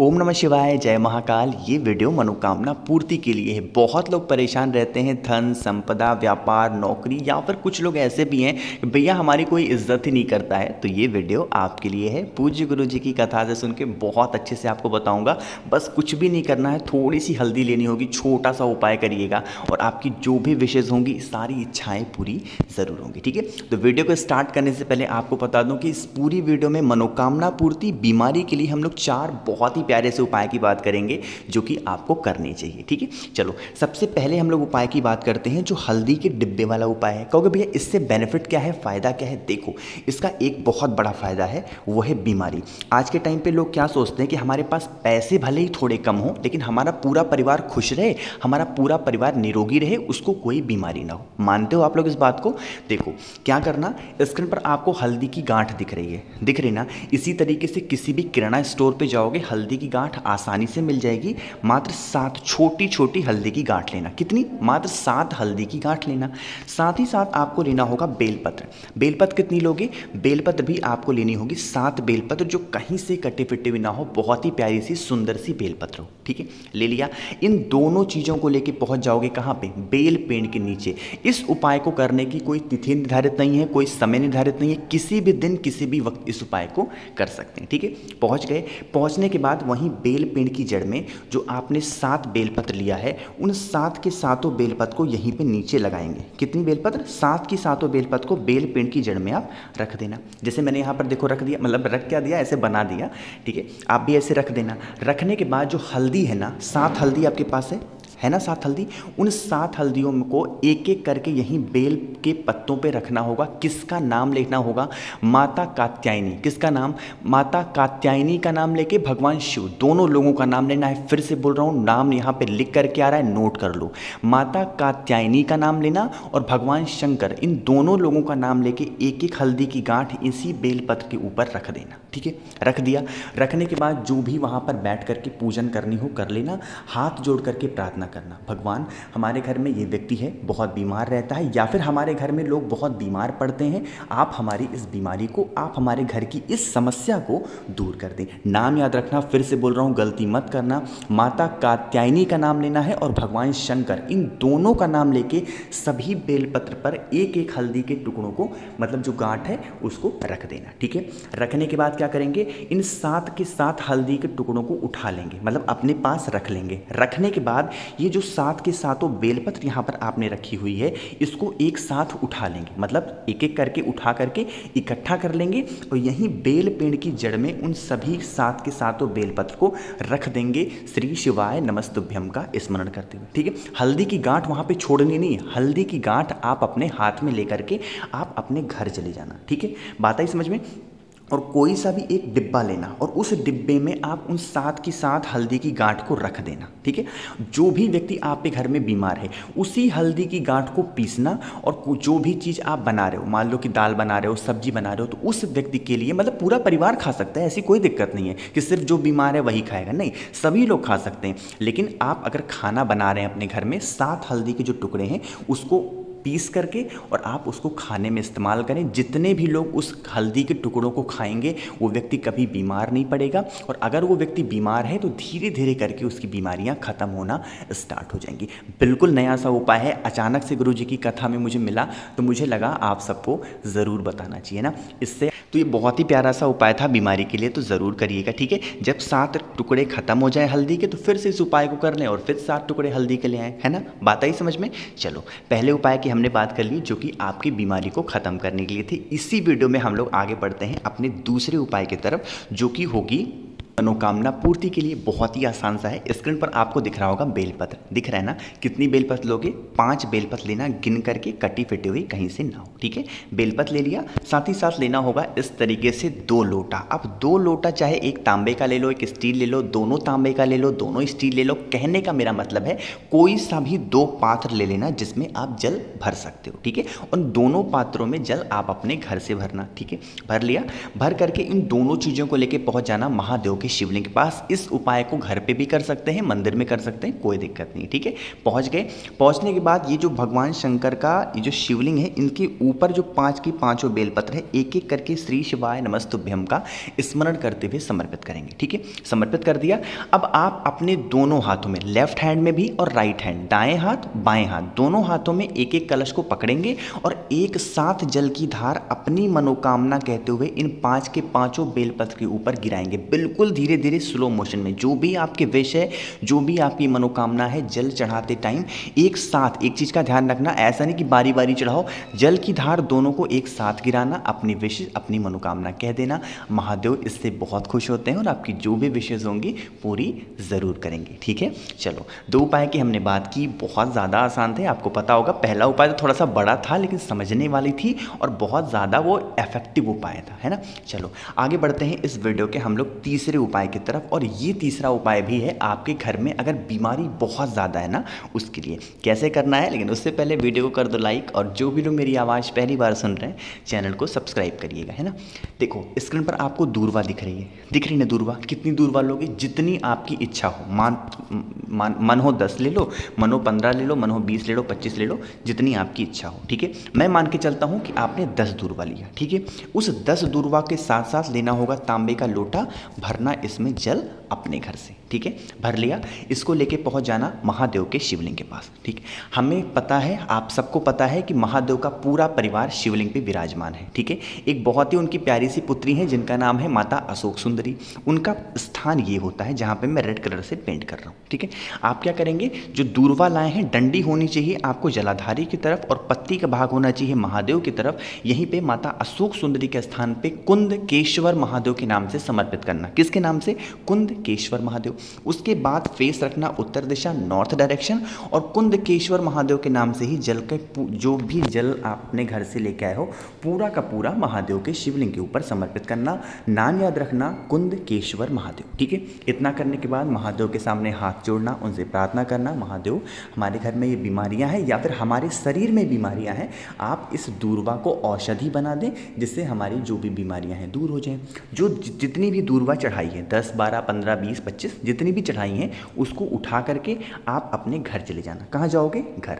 ओम नमः शिवाय, जय महाकाल। ये वीडियो मनोकामना पूर्ति के लिए है। बहुत लोग परेशान रहते हैं धन संपदा व्यापार नौकरी, या फिर कुछ लोग ऐसे भी हैं कि भैया हमारी कोई इज्जत ही नहीं करता है। तो ये वीडियो आपके लिए है। पूज्य गुरु जी की कथा से सुन के बहुत अच्छे से आपको बताऊंगा। बस कुछ भी नहीं करना है, थोड़ी सी हल्दी लेनी होगी, छोटा सा उपाय करिएगा और आपकी जो भी विशेष होंगी सारी इच्छाएँ पूरी ज़रूर होंगी। ठीक है, तो वीडियो को स्टार्ट करने से पहले आपको बता दूँ कि इस पूरी वीडियो में मनोकामना पूर्ति बीमारी के लिए हम लोग चार बहुत ही प्यारे से उपाय की बात करेंगे जो कि आपको करनी चाहिए। ठीक है, चलो सबसे पहले हम लोग उपाय की बात करते हैं जो हल्दी के डिब्बे वाला उपाय है। कहोगे भैया इससे बेनिफिट क्या है, फ़ायदा क्या है? देखो इसका एक बहुत बड़ा फ़ायदा है, वो है बीमारी। आज के टाइम पे लोग क्या सोचते हैं कि हमारे पास पैसे भले ही थोड़े कम हो लेकिन हमारा पूरा परिवार खुश रहे, हमारा पूरा परिवार निरोगी रहे, उसको कोई बीमारी ना हो। मानते हो आप लोग इस बात को? देखो क्या करना, स्क्रीन पर आपको हल्दी की गांठ दिख रही है, दिख रही ना? इसी तरीके से किसी भी किराना स्टोर पर जाओगे हल्दी की गांठ आसानी से मिल जाएगी। मात्र 7 छोटी छोटी हल्दी की गांठ लेना। कितनी? मात्र 7 हल्दी की गांठ लेना। साथ ही साथ आपको लेना होगा बेलपत्र। बेलपत्र कितनी लोगे? बेलपत्र भी आपको लेनी होगी 7 बेलपत्र, जो कहीं से कटे फिटे भी ना हो, बहुत ही प्यारी सी सुंदर सी बेलपत्र हो। ठीक है, ले लिया। इन दोनों चीज़ों को लेके पहुंच जाओगे कहाँ पे? बेल पेड़ के नीचे। इस उपाय को करने की कोई तिथि निर्धारित नहीं है, कोई समय निर्धारित नहीं है, किसी भी दिन किसी भी वक्त इस उपाय को कर सकते हैं। ठीक है, पहुँच गए। पहुँचने के बाद वहीं बेल पेड़ की जड़ में जो आपने 7 बेलपत्र लिया है, उन 7 के 7 बेलपत्र को यहीं पे नीचे लगाएंगे। कितनी बेलपत्र? 7 की 7 बेलपत्र को बेल पेड़ की जड़ में आप रख देना। जैसे मैंने यहाँ पर देखो रख दिया, मतलब रख क्या दिया, ऐसे बना दिया। ठीक है, आप भी ऐसे रख देना। रखने के बाद जो हल्दी है ना, 7 हल्दी आपके पास है ना, 7 हल्दी, उन 7 हल्दियों को एक एक करके यहीं बेल के पत्तों पे रखना होगा। किसका नाम लिखना होगा? माता कात्यायनी। किसका नाम? माता कात्यायनी का नाम लेके भगवान शिव, दोनों लोगों का नाम लेना है। फिर से बोल रहा हूँ, नाम यहाँ पे लिख करके आ रहा है, नोट कर लो। माता कात्यायनी का नाम लेना और भगवान शंकर, इन दोनों लोगों का नाम लेके एक एक हल्दी की गांठ इसी बेलपत्र के ऊपर रख देना। ठीक है, रख दिया। रखने के बाद जो भी वहाँ पर बैठ करके पूजन करनी हो कर लेना। हाथ जोड़ करके प्रार्थना करना, भगवान हमारे घर में ये व्यक्ति है बहुत बीमार रहता है, या फिर हमारे घर में लोग बहुत बीमार पड़ते हैं, आप हमारी इस बीमारी को, आप हमारे घर की इस समस्या को दूर कर दें। नाम याद रखना, फिर से बोल रहा हूँ, गलती मत करना। माता कात्यायनी का नाम लेना है और भगवान शंकर, इन दोनों का नाम लेके सभी बेलपत्र पर एक एक हल्दी के टुकड़ों को, मतलब जो गांठ है उसको रख देना। ठीक है, रखने के बाद क्या करेंगे, इन 7 के 7 हल्दी के टुकड़ों को उठा लेंगे, मतलब अपने पास रख लेंगे। रखने के बाद ये जो 7 के 7 बेलपत्र यहाँ पर आपने रखी हुई है, इसको एक साथ उठा लेंगे, मतलब एक एक करके उठा करके इकट्ठा कर लेंगे और यहीं बेल पेड़ की जड़ में उन सभी 7 के 7 बेलपत्र को रख देंगे, श्री शिवाय नमस्तुभ्यम् का स्मरण करते हुए। ठीक है, हल्दी की गांठ वहाँ पे छोड़नी नहीं, हल्दी की गांठ आप अपने हाथ में लेकर के आप अपने घर चले जाना। ठीक है, बात आई समझ में? और कोई सा भी एक डिब्बा लेना और उस डिब्बे में आप उन 7 की 7 हल्दी की गांठ को रख देना। ठीक है, जो भी व्यक्ति आपके घर में बीमार है उसी हल्दी की गांठ को पीसना और जो भी चीज़ आप बना रहे हो, मान लो कि दाल बना रहे हो, सब्जी बना रहे हो, तो उस व्यक्ति के लिए, मतलब पूरा परिवार खा सकता है, ऐसी कोई दिक्कत नहीं है कि सिर्फ जो बीमार है वही खाएगा, नहीं, सभी लोग खा सकते हैं। लेकिन आप अगर खाना बना रहे हैं अपने घर में, 7 हल्दी के जो टुकड़े हैं उसको पीस करके और आप उसको खाने में इस्तेमाल करें। जितने भी लोग उस हल्दी के टुकड़ों को खाएंगे वो व्यक्ति कभी बीमार नहीं पड़ेगा, और अगर वो व्यक्ति बीमार है तो धीरे धीरे करके उसकी बीमारियां ख़त्म होना स्टार्ट हो जाएंगी। बिल्कुल नया सा उपाय है, अचानक से गुरु जी की कथा में मुझे मिला तो मुझे लगा आप सबको ज़रूर बताना चाहिए ना इससे। तो ये बहुत ही प्यारा सा उपाय था बीमारी के लिए, तो ज़रूर करिएगा। ठीक है, जब 7 टुकड़े ख़त्म हो जाए हल्दी के तो फिर से इस उपाय को कर लें और फिर 7 टुकड़े हल्दी के ले आएँ, है ना? बात आई समझ में? चलो, पहले उपाय की हमने बात कर ली जो कि आपकी बीमारी को ख़त्म करने के लिए थी। इसी वीडियो में हम लोग आगे बढ़ते हैं अपने दूसरे उपाय की तरफ जो कि होगी मनोकामना पूर्ति के लिए। बहुत ही आसान सा है, स्क्रीन पर आपको दिख रहा होगा बेलपत्र, दिख रहा है ना? कितनी बेलपत्र लोगे? 5 बेलपत्र लेना, गिन करके, कटी फिटी हुई कहीं से ना हो। ठीक है, बेलपत्र ले लिया। साथ ही साथ लेना होगा इस तरीके से 2 लोटा। अब 2 लोटा चाहे एक तांबे का ले लो, एक स्टील ले लो, दोनों तांबे का ले लो, दोनों स्टील ले लो। कहने का मेरा मतलब है कोई सा भी 2 पात्र ले लेना जिसमें आप जल भर सकते हो। ठीक है, उन दोनों पात्रों में जल आप अपने घर से भरना। ठीक है, भर लिया। भर करके इन दोनों चीज़ों को लेकर पहुँच जाना महादेव के शिवलिंग के पास। इस उपाय को घर पे भी कर सकते हैं, मंदिर में कर सकते हैं, कोई दिक्कत नहीं। ठीक है, पहुंच गए। पहुंचने के बाद ये जो भगवान शंकर का ये जो शिवलिंग है, इनके ऊपर जो 5 की 5 बेलपत्र है, एक एक करके श्री शिवाय नमस्तुभ्यम् का स्मरण करते हुए समर्पित करेंगे। ठीक है, समर्पित कर दिया। अब आप अपने दोनों हाथों में, लेफ्ट हैंड में भी और राइट हैंड, दाएँ हाथ बाएँ हाथ, दोनों हाथों में एक एक कलश को पकड़ेंगे और एक साथ जल की धार अपनी मनोकामना कहते हुए इन 5 के 5 बेलपत्र के ऊपर गिराएंगे। बिल्कुल धीरे धीरे स्लो मोशन में जो भी आपके विश है, जो भी आपकी मनोकामना है, जल चढ़ाते टाइम एक साथ। एक चीज़ का ध्यान रखना, ऐसा नहीं कि बारी बारी चढ़ाओ, जल की धार दोनों को एक साथ गिराना, अपनी विश अपनी मनोकामना कह देना। महादेव इससे बहुत खुश होते हैं और आपकी जो भी विशेज होंगी पूरी ज़रूर करेंगे। ठीक है, चलो 2 उपाय की हमने बात की, बहुत ज़्यादा आसान थे। आपको पता होगा पहला उपाय तो थोड़ा सा बड़ा था, लेकिन समझने वाली थी और बहुत ज़्यादा वो इफेक्टिव उपाय था, है ना। चलो आगे बढ़ते हैं इस वीडियो के हम लोग तीसरे उपाय की तरफ। और ये तीसरा उपाय भी है आपके घर में अगर बीमारी बहुत ज़्यादा है ना, उसके लिए कैसे करना है। लेकिन उससे पहले वीडियो को कर दो लाइक, और जो भी लोग मेरी आवाज़ पहली बार सुन रहे हैं चैनल को सब्सक्राइब करिएगा, है ना। देखो स्क्रीन पर आपको दूर्वा दिख रही है, दिख रही ना दूर्वा। कितनी दूर्वा लोगे? जितनी आपकी इच्छा हो। मन हो 10 ले लो, मन हो 15 ले लो, मन हो 20 ले लो, 25 ले लो, जितनी आपकी इच्छा हो। ठीक है, मैं मान के चलता हूँ कि आपने 10 दूर्वा लिया। ठीक है, उस 10 दूर्वा के साथ साथ लेना होगा तांबे का लोटा, भरना इसमें जल अपने घर से। ठीक है, भर लिया, इसको लेके पहुंच जाना महादेव के शिवलिंग के पास। ठीक, हमें पता है, आप सबको पता है कि महादेव का पूरा परिवार शिवलिंग पे विराजमान है। ठीक है, एक बहुत ही उनकी प्यारी सी पुत्री है जिनका नाम है माता अशोक सुंदरी। उनका स्थान ये होता है जहाँ पे मैं रेड कलर से पेंट कर रहा हूँ। ठीक है, आप क्या करेंगे, जो दूर्वा लाए हैं डंडी होनी चाहिए आपको जलाधारी की तरफ और पत्ती का भाग होना चाहिए महादेव की तरफ। यहीं पर माता अशोक सुंदरी के स्थान पर कुंदकेश्वर महादेव के नाम से समर्पित करना। किसके नाम से? कुंदकेश्वर महादेव। उसके बाद फेस रखना उत्तर दिशा, नॉर्थ डायरेक्शन, और कुंदकेश्वर महादेव के नाम से ही जल के जो भी जल आप अपने घर से लेके आए हो पूरा का पूरा महादेव के शिवलिंग के ऊपर समर्पित करना। नाम याद रखना, कुंदकेश्वर महादेव। ठीक है, इतना करने के बाद महादेव के सामने हाथ जोड़ना, उनसे प्रार्थना करना, महादेव हमारे घर में ये बीमारियाँ हैं या फिर हमारे शरीर में बीमारियाँ हैं, आप इस दूर्वा को औषधि बना दें जिससे हमारी जो भी बीमारियाँ हैं दूर हो जाएँ। जो जितनी भी दूर्वा चढ़ाई है, 10, 12, 15, 20, 25 जितनी भी चढ़ाई हैं, उसको उठा करके आप अपने घर चले जाना। कहाँ जाओगे? घर।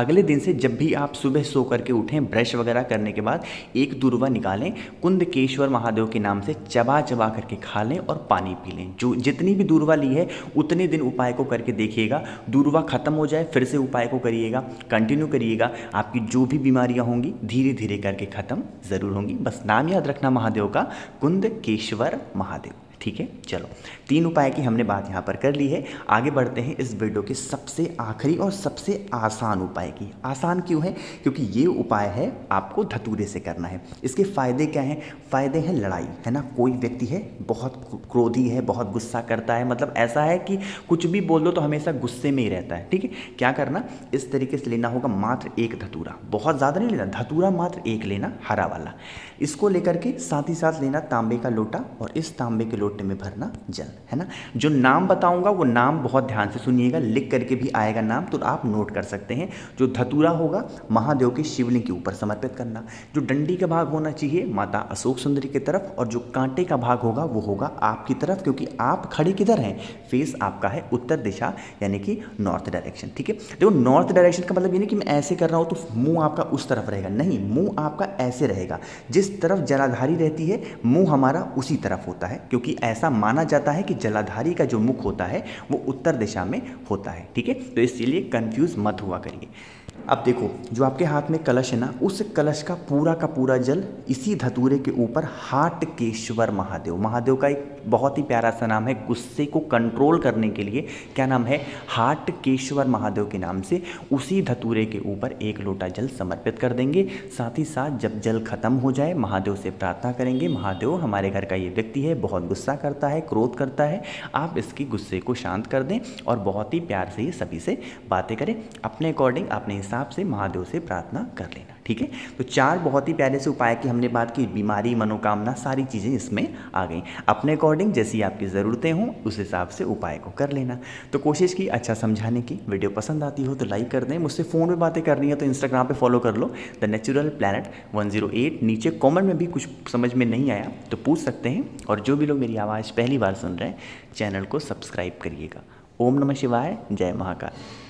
अगले दिन से जब भी आप सुबह सो करके उठें, ब्रश वगैरह करने के बाद एक दूर्वा निकालें, कुंदकेश्वर महादेव के नाम से चबा चबा करके खा लें और पानी पी लें। जो जितनी भी दूर्वा ली है उतने दिन उपाय को करके देखिएगा, दूर्वा खत्म हो जाए फिर से उपाय को करिएगा, कंटिन्यू करिएगा। आपकी जो भी बीमारियां होंगी धीरे धीरे करके ख़त्म ज़रूर होंगी। बस नाम याद रखना महादेव का, कुंदकेश्वर महादेव। ठीक है, चलो 3 उपाय की हमने बात यहाँ पर कर ली है। आगे बढ़ते हैं इस वीडियो के सबसे आखिरी और सबसे आसान उपाय की। आसान क्यों है? क्योंकि ये उपाय है आपको धतूरे से करना है। इसके फ़ायदे क्या हैं? फ़ायदे हैं लड़ाई, है ना। कोई व्यक्ति है बहुत क्रोधी है, बहुत गुस्सा करता है, मतलब ऐसा है कि कुछ भी बोल दो तो हमेशा गुस्से में ही रहता है। ठीक है, क्या करना, इस तरीके से लेना होगा मात्र 1 धतूरा, बहुत ज़्यादा नहीं लेना, धतूरा मात्र 1 लेना, हरा वाला। इसको लेकर के साथ ही साथ लेना तांबे का लोटा और इस तांबे के में भरना जल, है ना। जो नाम बताऊंगा वो नाम बहुत ध्यान से सुनिएगा, लिख करके भी आएगा नाम तो आप नोट कर सकते हैं। जो धतूरा होगा महादेव के शिवलिंग के ऊपर समर्पित करना, जो डंडी का भाग होना चाहिए माता अशोक सुंदरी की तरफ, और जो कांटे का भाग होगा वो होगा आपकी तरफ, क्योंकि आप खड़े किधर हैं, फेस आपका है उत्तर दिशा यानी कि नॉर्थ डायरेक्शन। ठीक है, देखो नॉर्थ डायरेक्शन का मतलब ये नहीं कि मैं ऐसे कर रहा हूँ तो मुँह आपका उस तरफ रहेगा, नहीं, मुँह आपका ऐसे रहेगा। जिस तरफ जलाधारी रहती है मुँह हमारा उसी तरफ होता है, क्योंकि ऐसा माना जाता है कि जलाधारी का जो मुख होता है वो उत्तर दिशा में होता है। ठीक है, तो इसलिए कंफ्यूज मत हुआ करिए। अब देखो जो आपके हाथ में कलश है ना, उस कलश का पूरा जल इसी धतूरे के ऊपर हार्टकेश्वर महादेव, महादेव का एक बहुत ही प्यारा सा नाम है, गुस्से को कंट्रोल करने के लिए क्या नाम है, हार्टकेश्वर महादेव के नाम से उसी धतूरे के ऊपर 1 लोटा जल समर्पित कर देंगे। साथ ही साथ जब जल खत्म हो जाए महादेव से प्रार्थना करेंगे, महादेव हमारे घर का ये व्यक्ति है बहुत गुस्सा करता है, क्रोध करता है, आप इसकी गुस्से को शांत कर दें। और बहुत ही प्यार से ये सभी से बातें करें, अपने अकॉर्डिंग आपने हिसाब से महादेव से प्रार्थना कर लेना। ठीक है, तो चार बहुत ही प्यारे से उपाय की हमने बात की, बीमारी, मनोकामना, सारी चीज़ें इसमें आ गई। अपने अकॉर्डिंग जैसी आपकी ज़रूरतें हों उस हिसाब से उपाय को कर लेना। तो कोशिश की अच्छा समझाने की। वीडियो पसंद आती हो तो लाइक कर दें। मुझसे फ़ोन पे बातें करनी है तो इंस्टाग्राम पे फॉलो कर लो, द नेचुरल प्लैनेट 108। नीचे कॉमेंट में भी कुछ समझ में नहीं आया तो पूछ सकते हैं। और जो भी लोग मेरी आवाज़ पहली बार सुन रहे हैं, चैनल को सब्सक्राइब करिएगा। ओम नमः शिवाय, जय महाकाल।